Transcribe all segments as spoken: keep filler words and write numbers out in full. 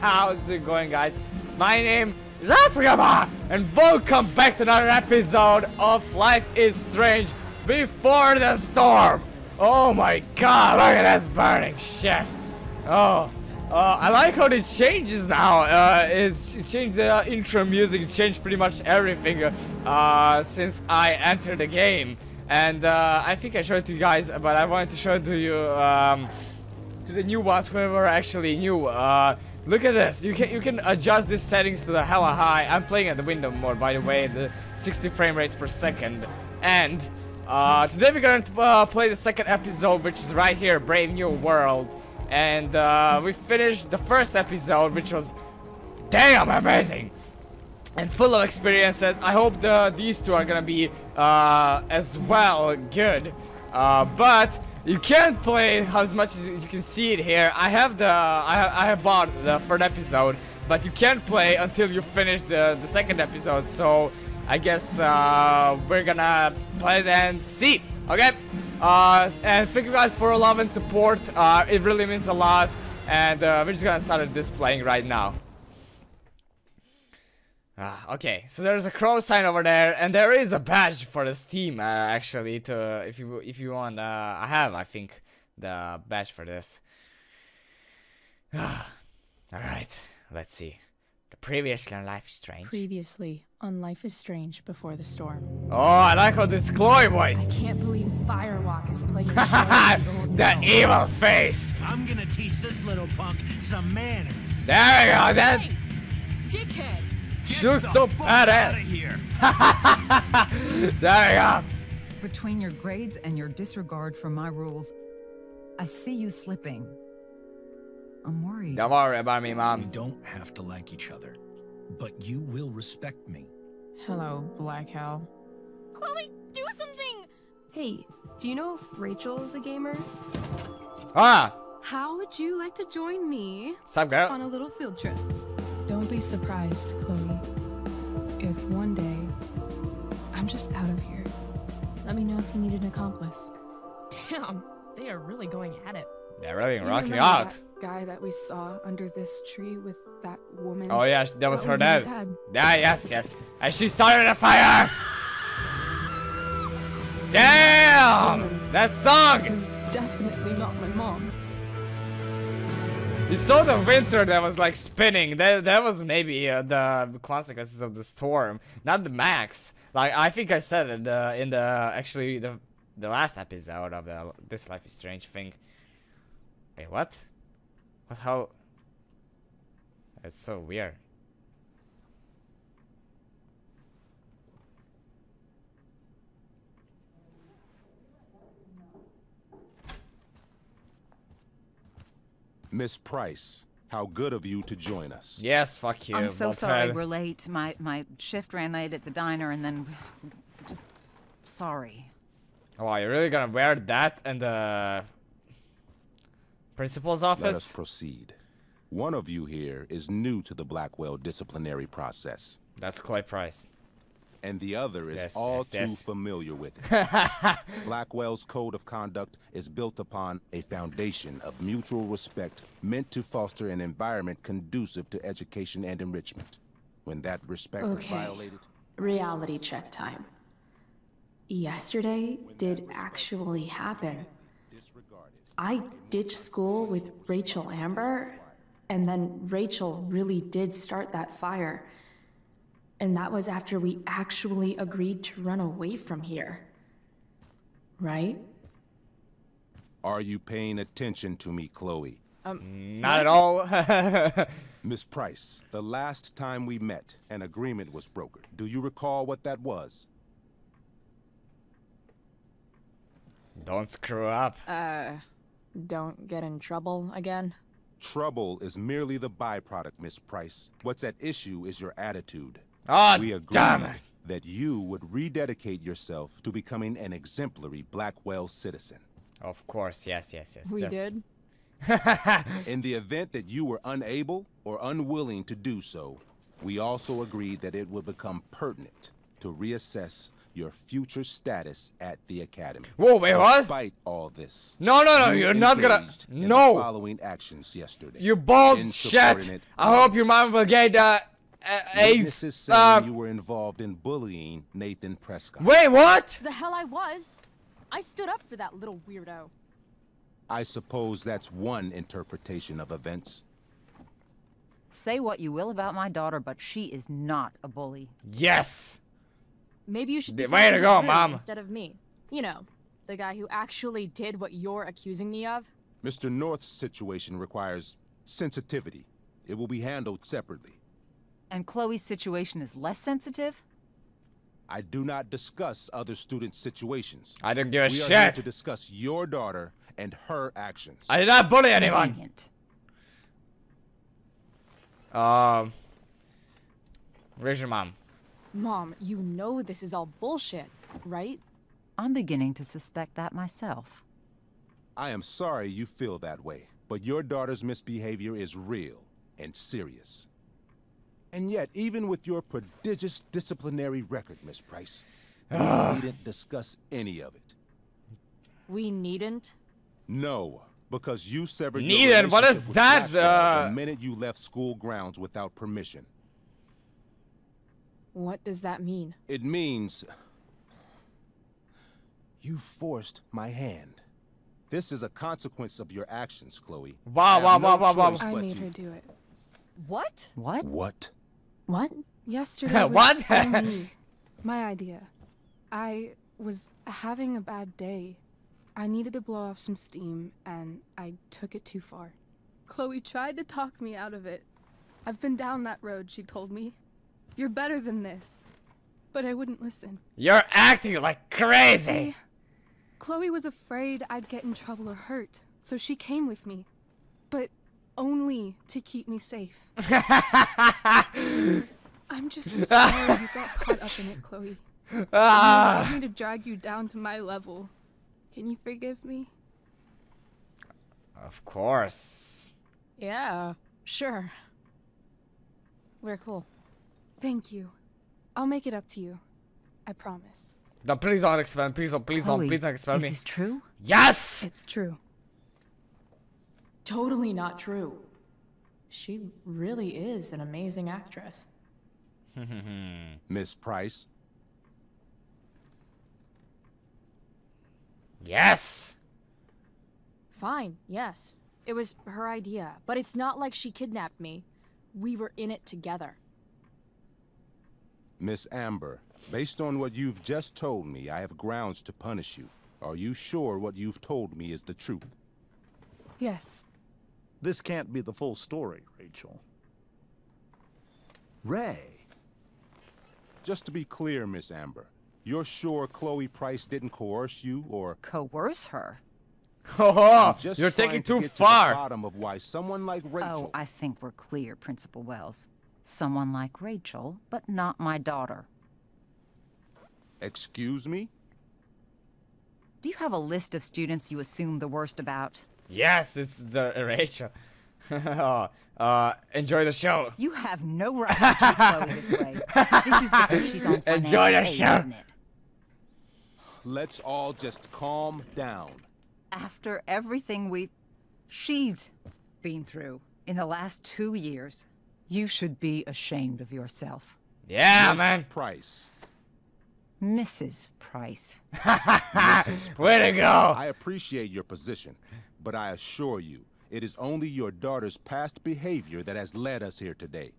How's it going, guys? My name is Aspergama, and welcome back to another episode of Life is Strange: Before the Storm. Oh my God! Look at this burning shit. Oh, uh, I like how it changes now. Uh, it's it changed the uh, intro music. It changed pretty much everything uh, since I entered the game. And uh, I think I showed it to you guys, but I wanted to show it to you. Um, To the new ones, whoever actually knew. Uh, look at this. You can you can adjust these settings to the hella high. I'm playing at the window mode, by the way, the sixty frame rates per second. And uh, today we're gonna uh, play the second episode, which is right here, Brave New World. And uh, we finished the first episode, which was damn amazing and full of experiences. I hope the these two are gonna be uh, as well good, uh, but. You can't play as much as you can see it here. I have the I have, I have bought the first episode, but you can't play until you finish the the second episode. So I guess uh, we're gonna play it and see. Okay. Uh, and thank you guys for your love and support. Uh, it really means a lot. And uh, we're just gonna start this playing right now. Ah, okay, so there's a crow sign over there, and there is a badge for this team. Uh, actually, to uh, if you if you want, uh, I have I think the badge for this. Ah, all right, let's see. The previously on Life is Strange. Previously on Life is Strange: Before the Storm. Oh, I like how this Chloe voice. I can't believe Firewalk is playing. That evil face. I'm gonna teach this little punk some manners. There we go. That hey, dickhead. She looks so badass. There you go. Between your grades and your disregard for my rules, I see you slipping. I'm worried. Don't worry about me, Mom. We don't have to like each other, but you will respect me. Hello, Black Hal. Chloe, do something! Hey, do you know if Rachel is a gamer? Ah! How would you like to join me Sup, girl? on a little field trip? Don't be surprised, Chloe, if one day I'm just out of here. Let me know if you need an accomplice. Damn, they are really going at it. They're really rocking out. That guy that we saw under this tree with that woman. Oh yeah, that was that her was dad. dad. Yeah, yes, yes. And she started a fire. Damn, um, that song is definitely not my mom. You saw the winter that was like spinning. That that was maybe uh, the consequences of the storm, not the max. Like I think I said it uh, in the actually the the last episode of the this Life is Strange thing. Wait, what? What? How? That's so weird. Miss Price, how good of you to join us. Yes, fuck you. I'm so sorry we're late. My my shift ran late at the diner, and then just sorry. Oh, are you really gonna wear that in the principal's office? Let us proceed. One of you here is new to the Blackwell disciplinary process. That's Chloe Price. And the other is yes, all yes, too yes. familiar with it. Blackwell's code of conduct is built upon a foundation of mutual respect meant to foster an environment conducive to education and enrichment. When that respect okay. is violated... Reality check time. Yesterday did actually happen. I ditched school with Rachel Amber, and then Rachel really did start that fire. And that was after we actually agreed to run away from here. Right? Are you paying attention to me, Chloe? Um, not at all. Miss Price, the last time we met, an agreement was brokered. Do you recall what that was? Don't screw up. Uh, don't get in trouble again. Trouble is merely the byproduct, Miss Price. What's at issue is your attitude. Oh, we agreed that you would rededicate yourself to becoming an exemplary Blackwell citizen. Of course, yes, yes, yes. We Just... did? In the event that you were unable or unwilling to do so, we also agreed that it would become pertinent to reassess your future status at the academy. Whoa, wait, what? Despite all this. No, no, no, you you're not gonna. No. Following actions yesterday. You bald shit. I hope your mom will get uh, AIDS. Uh, you were involved in bullying Nathan Prescott. Wait, what? The hell I was. I stood up for that little weirdo. I suppose that's one interpretation of events. Say what you will about my daughter, but she is not a bully. Yes. Maybe you should be way to go, Mom, instead of me. You know, the guy who actually did what you're accusing me of. Mister North's situation requires sensitivity. It will be handled separately. And Chloe's situation is less sensitive? I do not discuss other students' situations. I don't give a we shit. We are here to discuss your daughter and her actions. I did not bully anyone. Brilliant. Um, where's your mom? Mom, you know this is all bullshit, right? I'm beginning to suspect that myself. I am sorry you feel that way, but your daughter's misbehavior is real and serious. And yet, even with your prodigious disciplinary record, Miss Price, we needn't discuss any of it. We needn't? No. Because you severed your relationship. What is that? Uh... The minute you left school grounds without permission. What does that mean? It means you forced my hand. This is a consequence of your actions, Chloe. Wow! Wow! Wow! Wow! Wow! I made her do it. What? What? What? What? Yesterday was what? me. My idea. I was having a bad day. I needed to blow off some steam, and I took it too far. Chloe tried to talk me out of it. I've been down that road, she told me. You're better than this. But I wouldn't listen. You're acting like crazy! See, Chloe was afraid I'd get in trouble or hurt, so she came with me. But only to keep me safe. I'm just so sorry you got caught up in it, Chloe. You allowed me to drag you down to my level. Can you forgive me? Of course. Yeah, sure. We're cool. Thank you. I'll make it up to you. I promise. No, please don't expand. Please don't. Please Chloe, don't. Please don't expand me. Is this true? Yes! It's true. Totally not true. She really is an amazing actress. Miss Price? Yes! Fine, yes. It was her idea, but it's not like she kidnapped me. We were in it together. Miss Amber, based on what you've just told me, I have grounds to punish you. Are you sure what you've told me is the truth? Yes. This can't be the full story, Rachel. Ray! Just to be clear, Miss Amber, you're sure Chloe Price didn't coerce you or coerce her? Oh, you're taking too far. To the bottom of why someone like Rachel. Oh, I think we're clear, Principal Wells. Someone like Rachel, but not my daughter. Excuse me? Do you have a list of students you assume the worst about? Yes, it's the Rachel. uh, enjoy the show. You have no right to treat Chloe this way. This is because she's on financial enjoy the aid, show. Isn't it? Let's all just calm down. After everything we... she's been through in the last two years, you should be ashamed of yourself. Yeah, Miss man. Price. Missus Price. Missus Price. Way to go! I appreciate your position, but I assure you, it is only your daughter's past behavior that has led us here today.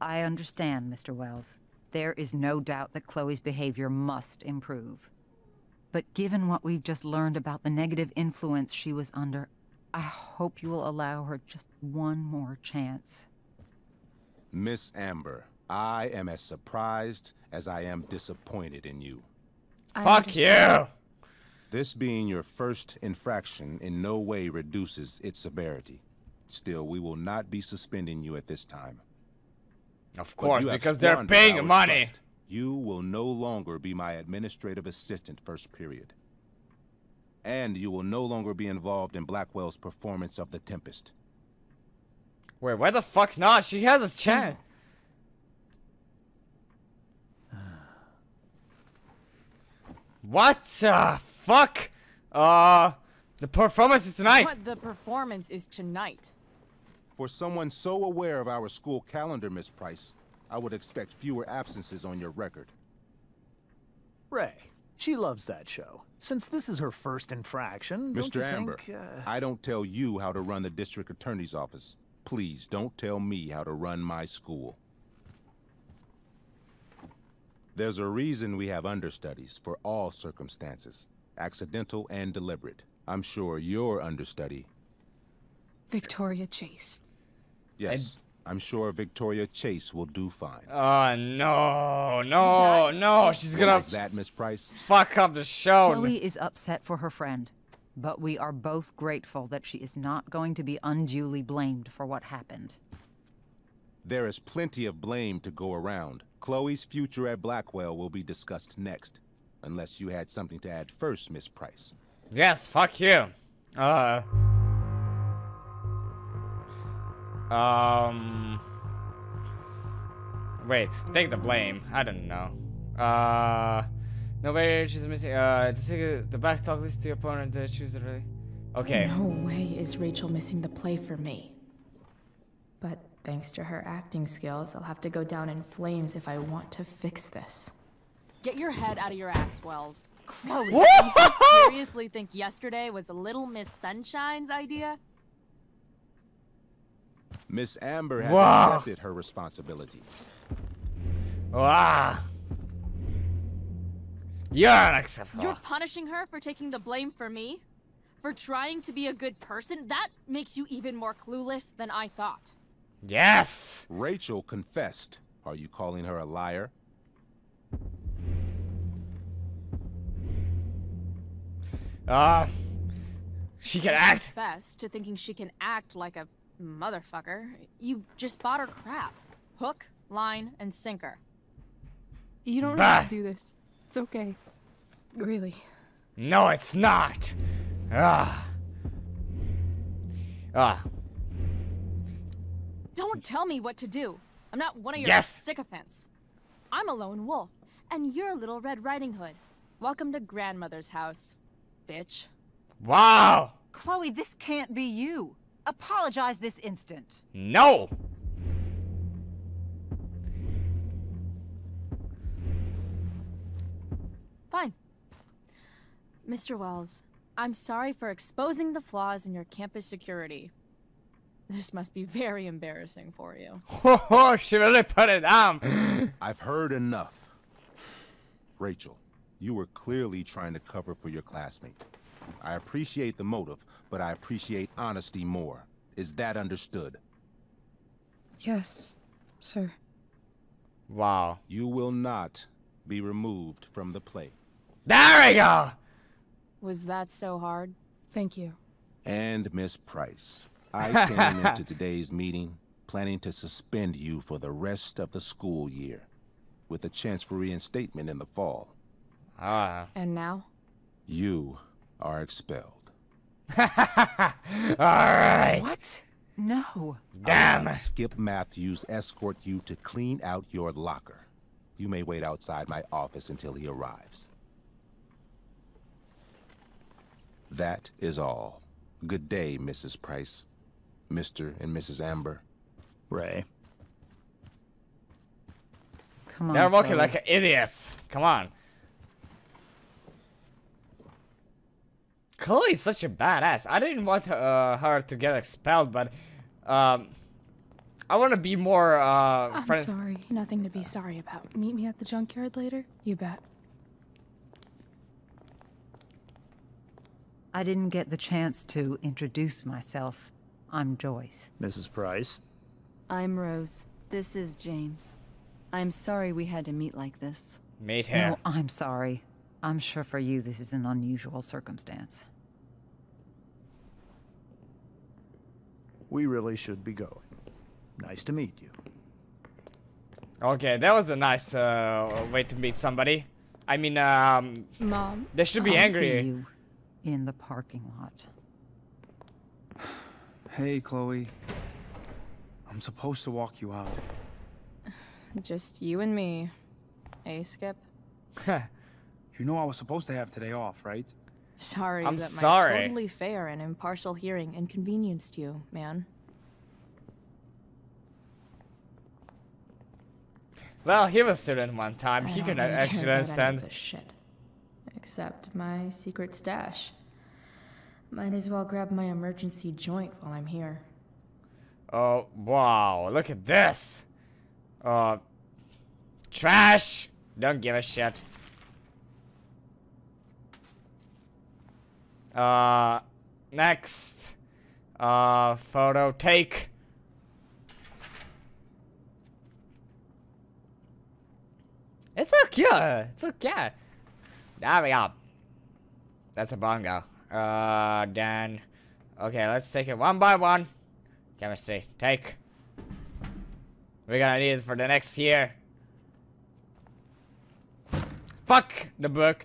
I understand, Mister Wells. There is no doubt that Chloe's behavior must improve. But given what we've just learned about the negative influence she was under, I hope you will allow her just one more chance. Miss Amber, I am as surprised as I am disappointed in you. Fuck you! This being your first infraction in no way reduces its severity. Still, we will not be suspending you at this time. Of course, because they're paying money. Trust. You will no longer be my administrative assistant first period. And you will no longer be involved in Blackwell's performance of The Tempest. Wait, why the fuck not? She has a chance. What the fuck? Uh, the performance is tonight. What the performance is tonight. For someone so aware of our school calendar, Miss Price, I would expect fewer absences on your record. Ray, she loves that show. Since this is her first infraction, Mister Amber, think, uh... I don't tell you how to run the district attorney's office. Please don't tell me how to run my school. There's a reason we have understudies for all circumstances, accidental and deliberate. I'm sure your understudy... Victoria Chase. Yes, I... I'm sure Victoria Chase will do fine. Oh, uh, no, no, no, she's gonna... What is that, Miss Price? Fuck up the show. Chloe is upset for her friend, but we are both grateful that she is not going to be unduly blamed for what happened. There is plenty of blame to go around. Chloe's future at Blackwell will be discussed next. Unless you had something to add first, Miss Price. Yes, fuck you. Uh. Um. Wait, take the blame. I don't know. Uh. No way, she's missing. Uh, the back talk list to your opponent. Uh, choose the really. Okay. No way is Rachel missing the play for me. But. Thanks to her acting skills, I'll have to go down in flames if I want to fix this. Get your head out of your ass, Wells. Chloe, do you seriously think yesterday was Little Miss Sunshine's idea? Miss Amber has wow. accepted her responsibility. Wow. You're unacceptable. You're punishing her for taking the blame for me? For trying to be a good person? That makes you even more clueless than I thought. Yes! Rachel confessed. Are you calling her a liar? Uh, she can act. Confessed to thinking she can act like a motherfucker. You just bought her crap. Hook, line, and sinker. You don't bah. have to do this. It's okay. Really. No, it's not! Ah. Ah. Don't tell me what to do. I'm not one of your yes. sycophants. I'm a lone wolf, and you're Little Red Riding Hood. Welcome to grandmother's house, bitch. Wow! Chloe, this can't be you. Apologize this instant. No! Fine. Mister Wells, I'm sorry for exposing the flaws in your campus security. This must be very embarrassing for you. Oh, she really put it on. I've heard enough. Rachel, you were clearly trying to cover for your classmate. I appreciate the motive, but I appreciate honesty more. Is that understood? Yes, sir. Wow. You will not be removed from the play. There we go! Was that so hard? Thank you. And Miss Price. I came into today's meeting planning to suspend you for the rest of the school year, with a chance for reinstatement in the fall. Ah. And now? You are expelled. All right. What? No. Damn. I'll Skip Matthews escort you to clean out your locker. You may wait outside my office until he arrives. That is all. Good day, Missus Price. Mister and Missus Amber. Ray. Come on. They're walking Ray. like idiots. Come on. Chloe's such a badass. I didn't want her, uh, her to get expelled, but um, I want to be more. Uh, I'm friend sorry. Nothing to be sorry about. Meet me at the junkyard later. You bet. I didn't get the chance to introduce myself. I'm Joyce. Missus Price. I'm Rose. This is James. I'm sorry we had to meet like this. Meet him. No, I'm sorry. I'm sure for you this is an unusual circumstance. We really should be going. Nice to meet you. Okay, that was a nice uh, way to meet somebody. I mean, um... Mom, they should be I'll angry. See you in the parking lot. Hey, Chloe. I'm supposed to walk you out. Just you and me. Eh, Skip? You know I was supposed to have today off, right? Sorry I'm that sorry. my totally fair and impartial hearing inconvenienced you, man. Well, he was a student one time. I he could really actually understand this shit. Except my secret stash. Might as well grab my emergency joint while I'm here. Oh, wow. Look at this. Uh, trash. Don't give a shit. Uh, next. Uh, photo take. It's okay. It's okay. There we go. That's a bongo. Uh, then. Okay, let's take it one by one. Chemistry. Take. We're gonna need it for the next year. Fuck the book.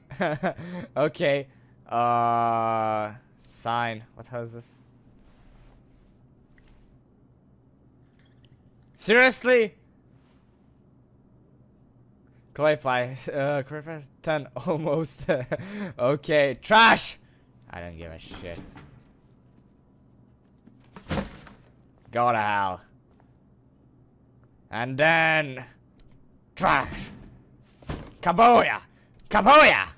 Okay. Uh, sign. What the hell is this? Seriously? Clayfly. Uh, Clayfly ten. Almost. Okay. Trash! I don't give a shit. Go to hell. And then... Trash! Kaboya! Kaboya!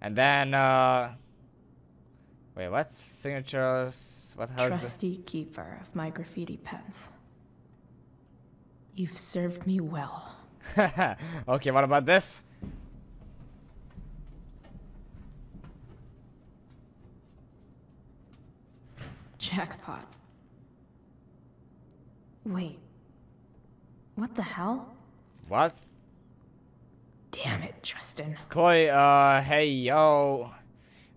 And then, uh... Wait, what? Signatures... What the hell is this? Trusty keeper of my graffiti pens. You've served me well. Okay, what about this? Jackpot. Wait. What the hell? What? Damn it, Justin. Chloe, uh, hey, yo.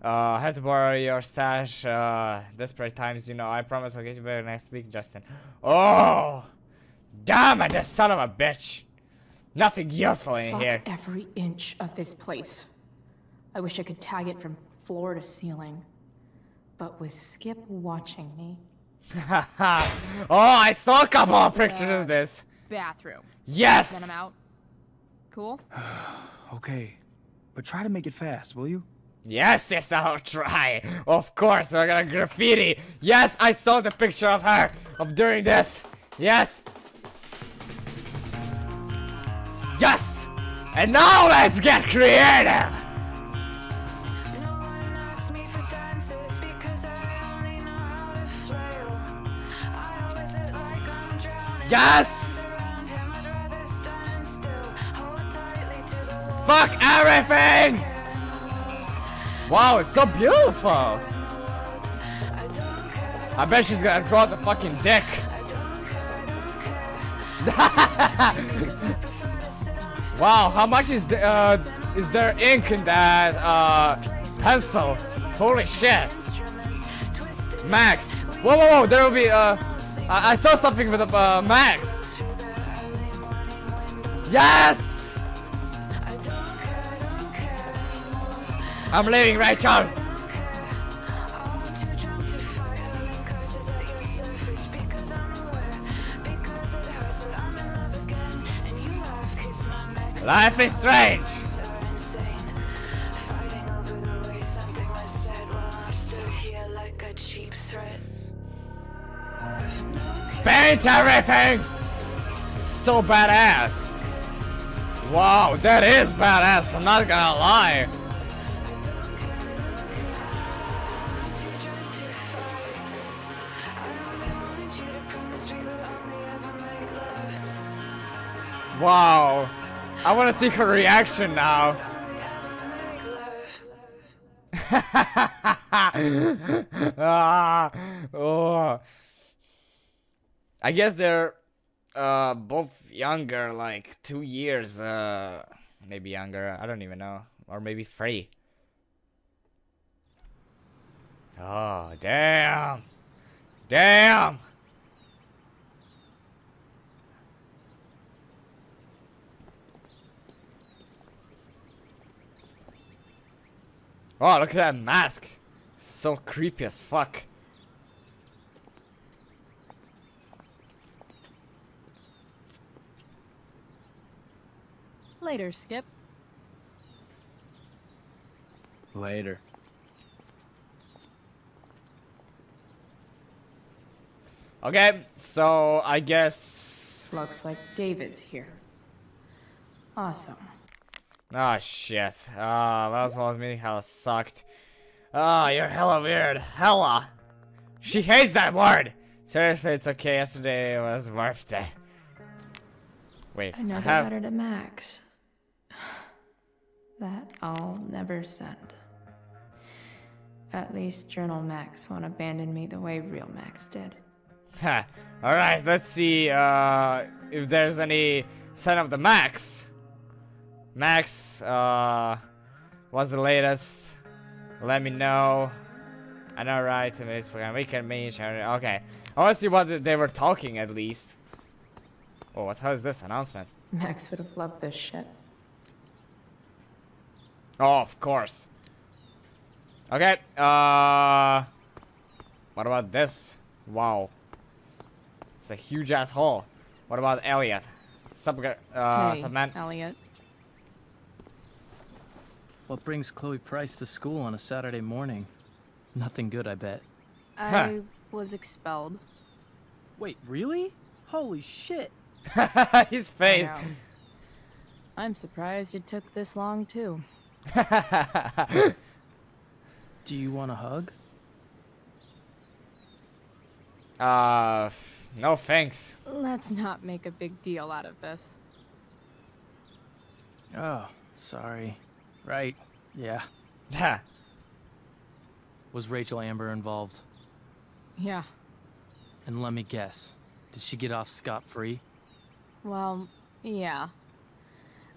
Uh, I had to borrow your stash, uh, desperate times, you know. I promise I'll get you better next week, Justin. Oh! Damn it, the son of a bitch! Nothing useful in Fuck here. Every inch of this place. I wish I could tag it from floor to ceiling. But with Skip watching me. Haha! Oh, I saw a couple of pictures uh, of this. Bathroom. Yes! Then I'm out. Cool? Okay. But try to make it fast, will you? Yes, yes, I'll try. Of course, we're gonna graffiti. Yes, I saw the picture of her of during this. Yes. Yes. And now let's get creative. No one asks me for dances because I only know how to flail. I always sit like I'm drowning. Yes. Fuck everything. Wow, it's so beautiful! I bet she's gonna draw the fucking dick. Wow, how much is the, uh, is there ink in that uh, pencil? Holy shit! Max, whoa, whoa, whoa! There will be. Uh, I, I saw something with a uh, Max. Yes. I'm leaving, Rachel! Life is strange! Paint everything! So badass! Wow, that is badass, I'm not gonna lie! Wow, I want to see her reaction now. ah, oh. I guess they're uh, both younger, like two years, uh, maybe younger, I don't even know, or maybe three. Oh, damn, damn. Oh, look at that mask. So creepy as fuck. Later, Skip. Later. Okay, so I guess... Looks like David's here. Awesome. Oh shit. Ah, uh, that was what I was meeting. Hella sucked. Ah, oh, you're hella weird. Hella. She hates that word. Seriously, it's okay. Yesterday was worth it. Wait. Another have... letter to Max. That I'll never send. At least Journal Max won't abandon me the way real Max did. Ha. All right. Let's see uh, if there's any sign of the Max. Max, uh, what's the latest? Let me know. I know, right? We can meet each other. Okay. I want to see what they were talking at least. Oh, what? How is this announcement? Max would have loved this shit. Oh, of course. Okay. Uh, what about this? Wow. It's a huge ass hole. What about Elliot? Sub, uh, hey, sub man. Elliot. What brings Chloe Price to school on a Saturday morning? Nothing good, I bet. I huh. was expelled. Wait, really? Holy shit! His face. I'm surprised it took this long too. Do you want a hug? Uh, no thanks. Let's not make a big deal out of this. Oh, sorry. Right. Yeah. Yeah. Was Rachel Amber involved? Yeah. And let me guess, did she get off scot-free? Well, yeah.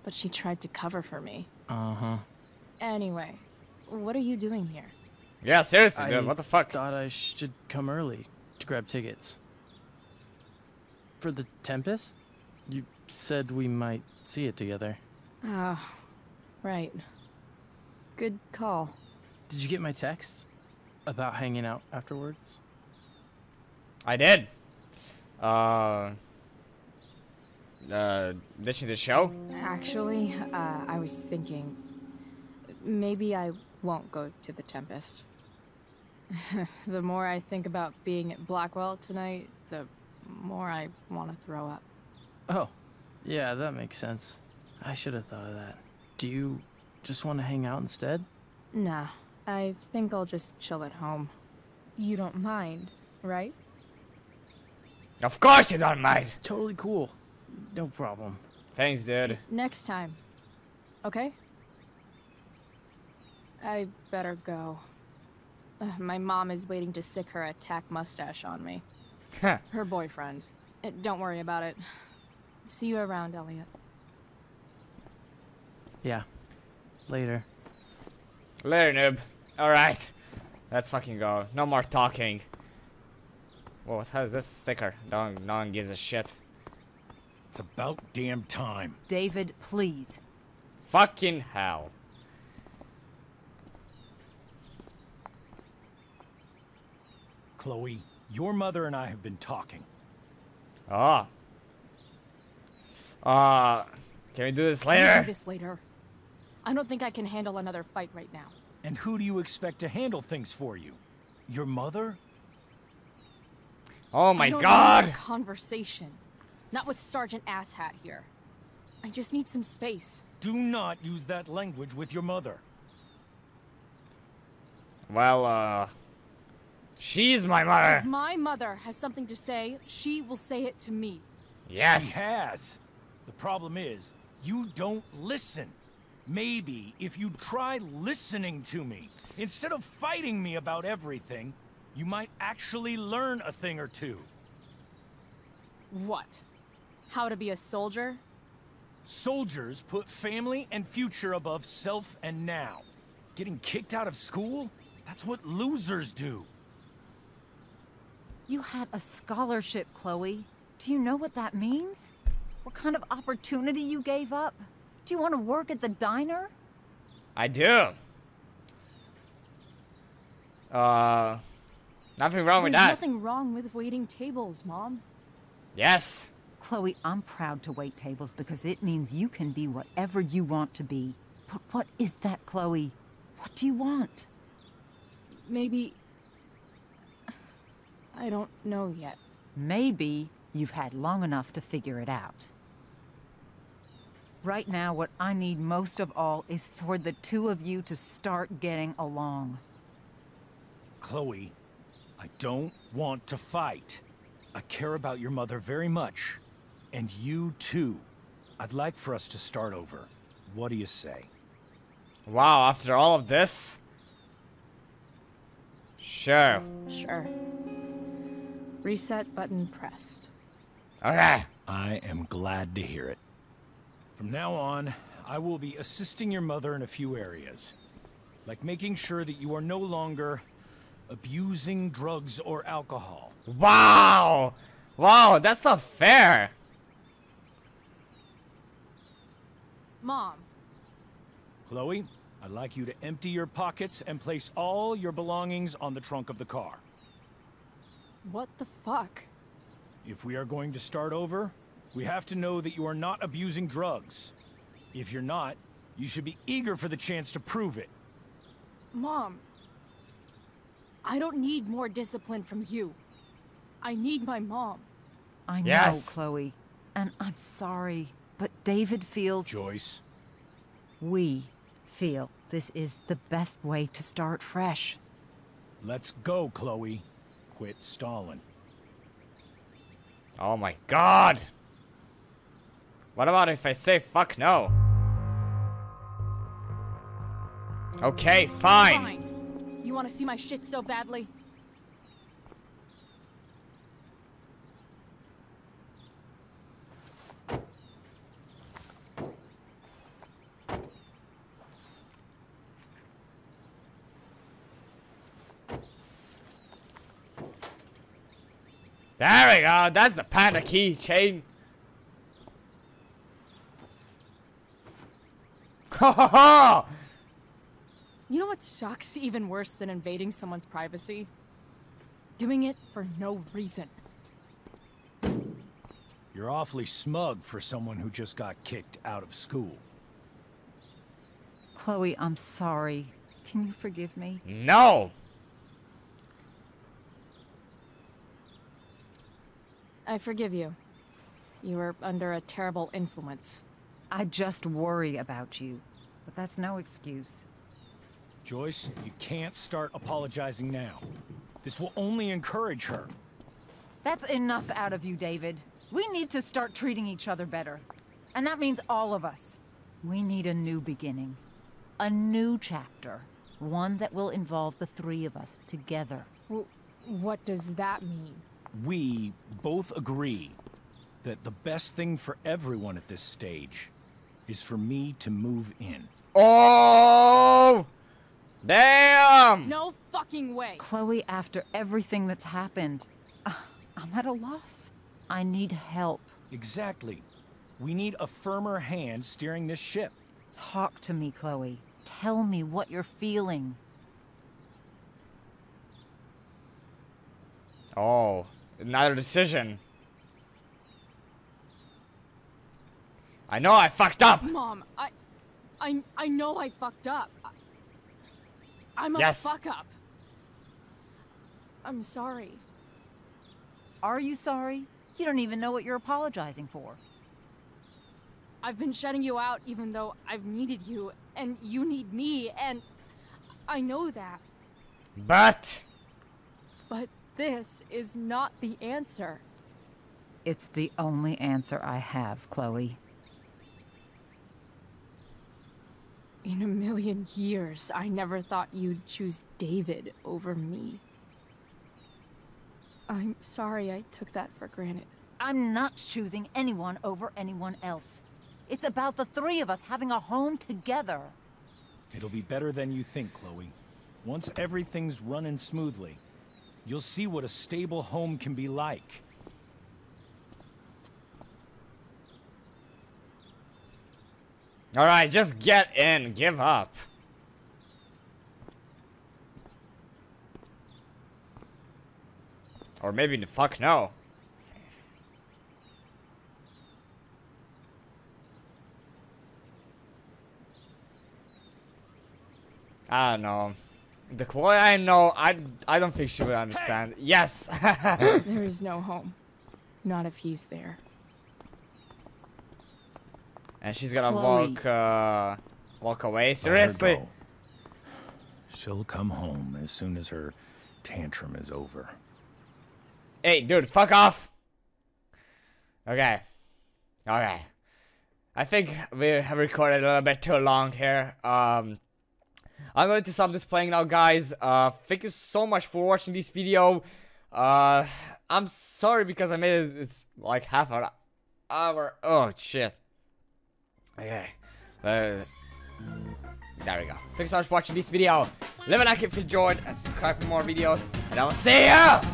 But she tried to cover for me. Uh-huh. Anyway, what are you doing here? Yeah, seriously, dude, what the fuck? I thought I should come early to grab tickets. For The Tempest? You said we might see it together. Oh, right. Good call. Did you get my text about hanging out afterwards? I did. Uh, uh did she the show? Actually, uh, I was thinking maybe I won't go to The Tempest. The more I think about being at Blackwell tonight, the more I want to throw up. Oh, yeah, that makes sense. I should have thought of that. Do you just want to hang out instead? Nah, I think I'll just chill at home. You don't mind, right? Of course you don't mind! It's totally cool. No problem. Thanks, dude. Next time. Okay? I better go. Uh, my mom is waiting to stick her attack mustache on me. Her boyfriend. Uh, don't worry about it. See you around, Elliot. Yeah. Later. Later, noob. Alright. Let's fucking go. No more talking. Whoa, what the hell is this sticker? No one, no one gives a shit. It's about damn time. David, please. Fucking hell. Chloe, your mother and I have been talking. Ah. Uh, can we do this later? Can we do this later? I don't think I can handle another fight right now. And who do you expect to handle things for you? Your mother? Oh my God! I don't need a conversation. Not with Sergeant Asshat here. I just need some space. Do not use that language with your mother. Well, uh... she's my mother. If my mother has something to say, she will say it to me. Yes. She has. The problem is, you don't listen. Maybe if you try listening to me, instead of fighting me about everything, you might actually learn a thing or two. What? How to be a soldier? Soldiers put family and future above self and now. Getting kicked out of school? That's what losers do. You had a scholarship, Chloe. Do you know what that means? What kind of opportunity you gave up? Do you want to work at the diner? I do. Uh, nothing wrong There's with that. Nothing wrong with waiting tables, Mom. Yes. Chloe, I'm proud to wait tables because it means you can be whatever you want to be. But what is that, Chloe? What do you want? Maybe... I don't know yet. Maybe you've had long enough to figure it out. Right now, what I need most of all is for the two of you to start getting along. Chloe, I don't want to fight. I care about your mother very much. And you, too. I'd like for us to start over. What do you say? Wow, after all of this? Sure. Sure. Reset button pressed. Okay. I am glad to hear it. From now on, I will be assisting your mother in a few areas. Like making sure that you are no longer abusing drugs or alcohol. Wow! Wow, that's not fair! Mom. Chloe, I'd like you to empty your pockets and place all your belongings on the trunk of the car. What the fuck? If we are going to start over, we have to know that you are not abusing drugs. If you're not, you should be eager for the chance to prove it. Mom, I don't need more discipline from you. I need my mom. I yes. know, Chloe, and I'm sorry, but David feels... Joyce. We feel this is the best way to start fresh. Let's go, Chloe. Quit stalling. Oh my god! What about if I say fuck no? Okay, fine. fine. You want to see my shit so badly? There we go, that's the panda keychain. Ho ho ho! You know what sucks even worse than invading someone's privacy? Doing it for no reason. You're awfully smug for someone who just got kicked out of school. Chloe, I'm sorry. Can you forgive me? No! I forgive you. You were under a terrible influence. I just worry about you, but that's no excuse. Joyce, you can't start apologizing now. This will only encourage her. That's enough out of you, David. We need to start treating each other better. And that means all of us. We need a new beginning. A new chapter. One that will involve the three of us together. W- what does that mean? We both agree that the best thing for everyone at this stage is for me to move in. Oh! Damn! No fucking way! Chloe, after everything that's happened, uh, I'm at a loss. I need help. Exactly. We need a firmer hand steering this ship. Talk to me, Chloe. Tell me what you're feeling. Oh. Another decision. I know I fucked up. Mom, I, I, I know I fucked up. I, I'm a yes. fuck up. I'm sorry. Are you sorry? You don't even know what you're apologizing for. I've been shutting you out even though I've needed you and you need me and I know that. But. But. This is not the answer. It's the only answer I have, Chloe. In a million years, I never thought you'd choose David over me. I'm sorry I took that for granted. I'm not choosing anyone over anyone else. It's about the three of us having a home together. It'll be better than you think, Chloe. Once everything's running smoothly, you'll see what a stable home can be like. Alright, just get in. Give up. Or maybe the fuck no. I don't know. The Chloe I know, I, I don't think she would understand. Hey! Yes! There is no home. Not if he's there. And she's gonna Chloe. walk uh, walk away. Seriously? She'll come home as soon as her tantrum is over. Hey, dude, fuck off! Okay. Okay. I think we have recorded a little bit too long here. Um... I'm going to stop this playing now, guys. Uh, thank you so much for watching this video. Uh, I'm sorry because I made it it's like half an hour. Oh, shit. Okay. Uh, there we go. Thanks so much for watching this video. Leave a like if you enjoyed and subscribe for more videos. And I will see ya!